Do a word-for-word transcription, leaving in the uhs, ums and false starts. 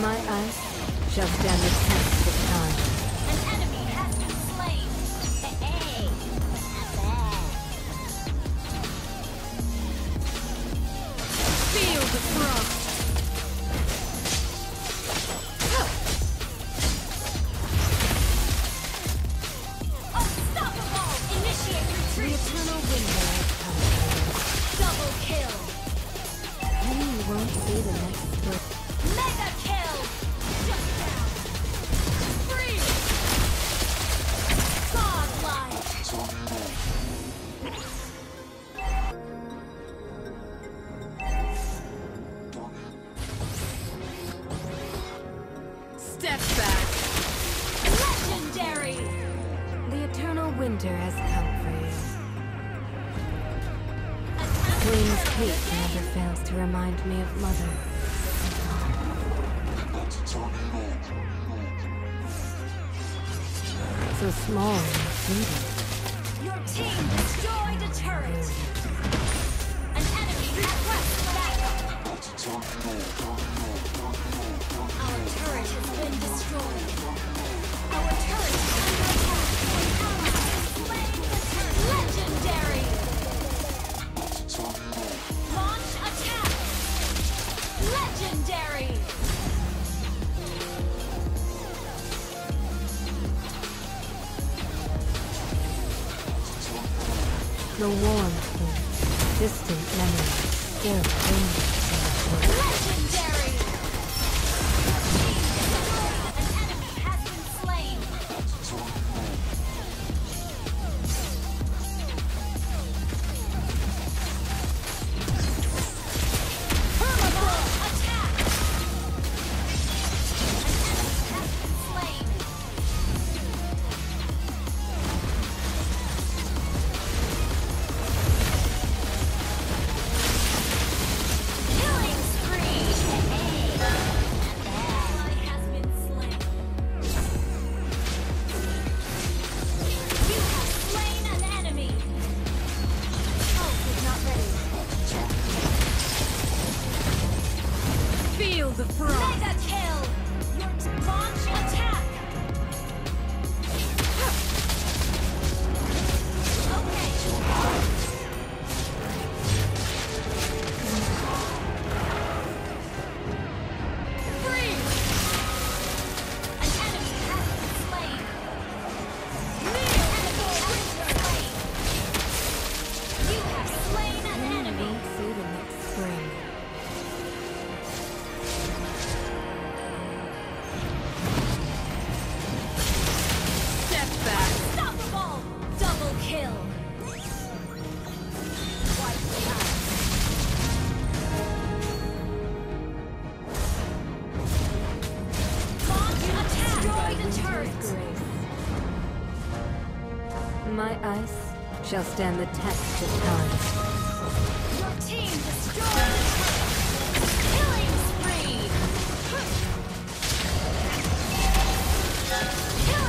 My eyes shall stand the test of time. An enemy has been slain. Hey, not bad. Feel the frost. Step back. Legendary! The eternal winter has come for you. Queen's cape never fails to remind me of Mother. So small and fleeting. Your team destroyed a turret. An enemy has left. Our turret has been destroyed. Our turret is under attack. An ally is slaying the turret. Legendary! Launch attack! Legendary! The warmth of distant memories still lingers in the world. Legendary! The front. Mega kill! Your launch attack! Okay. Freeze! An enemy has been slain. Mere enemy has been slain. You have slain an enemy. See the next spring. My ice shall stand the test of time. Your team destroyed the turret. Killing spree. Kill